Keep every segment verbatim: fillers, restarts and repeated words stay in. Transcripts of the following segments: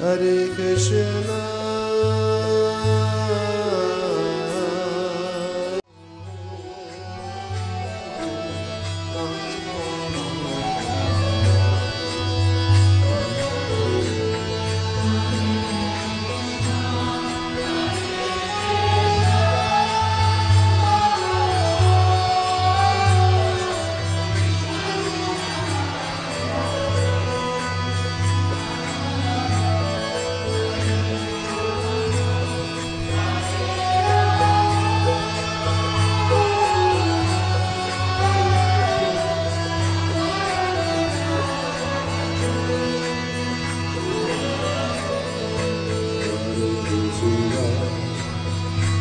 Hare Krishna. Amen.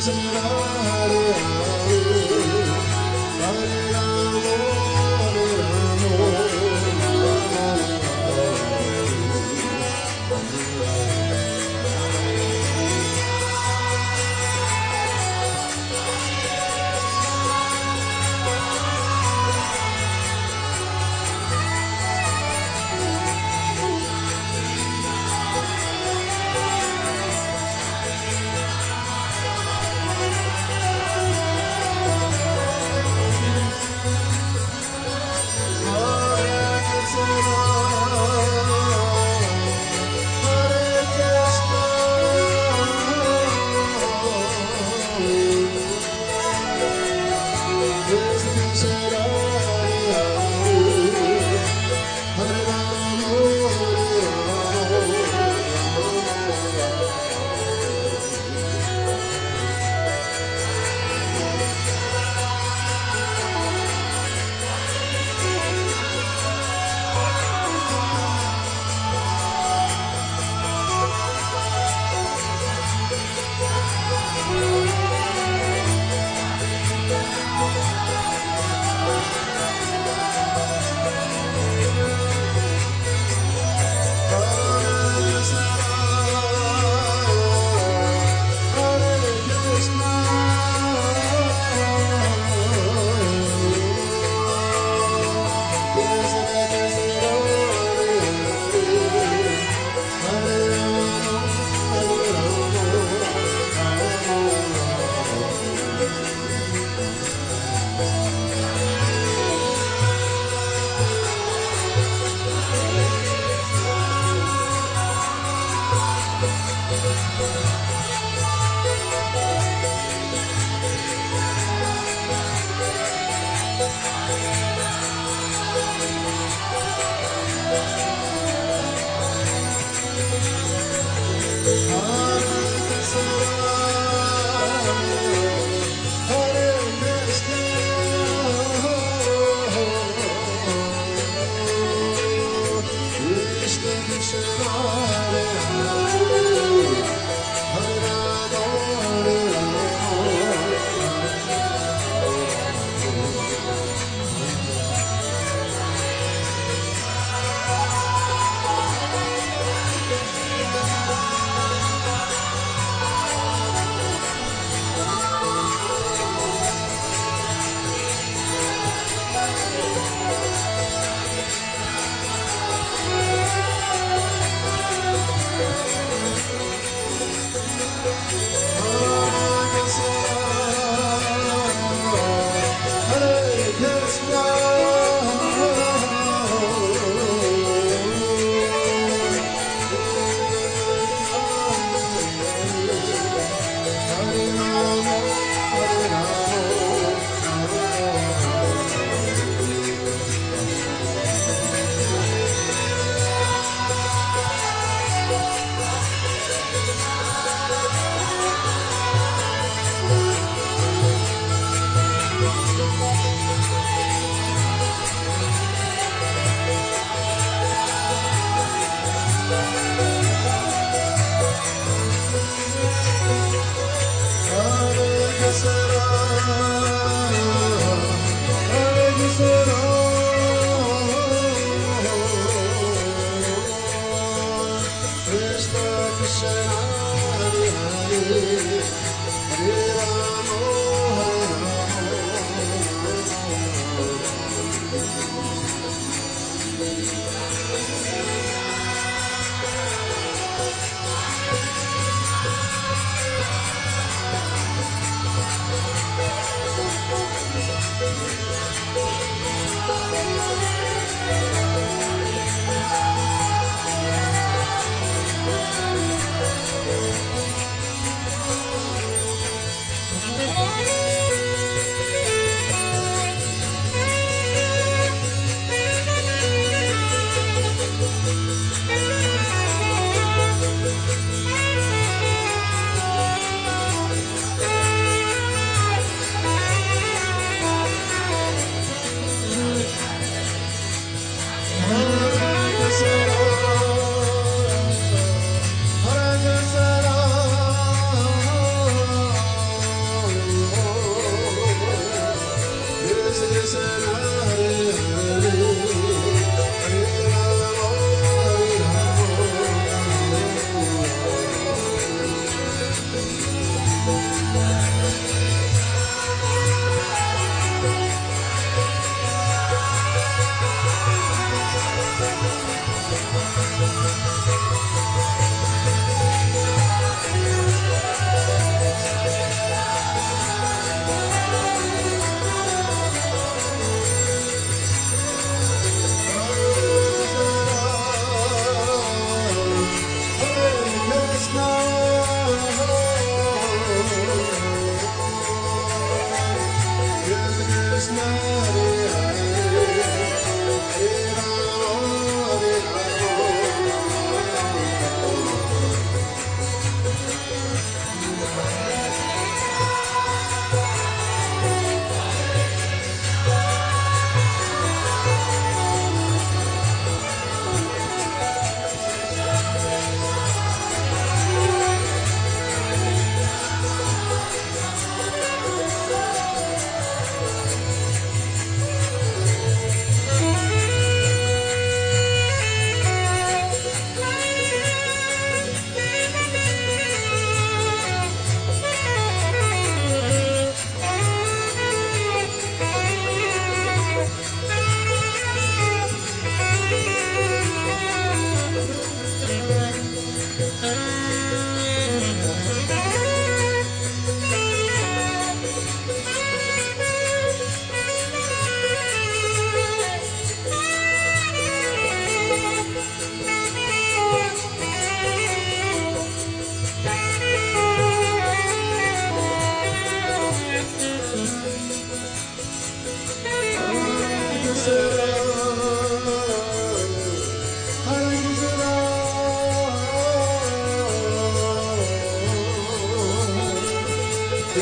I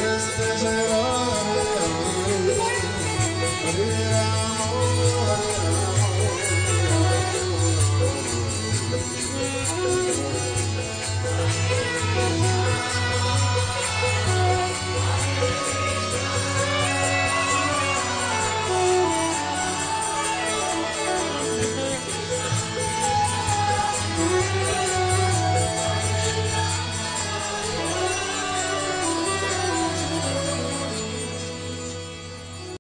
Este será el día.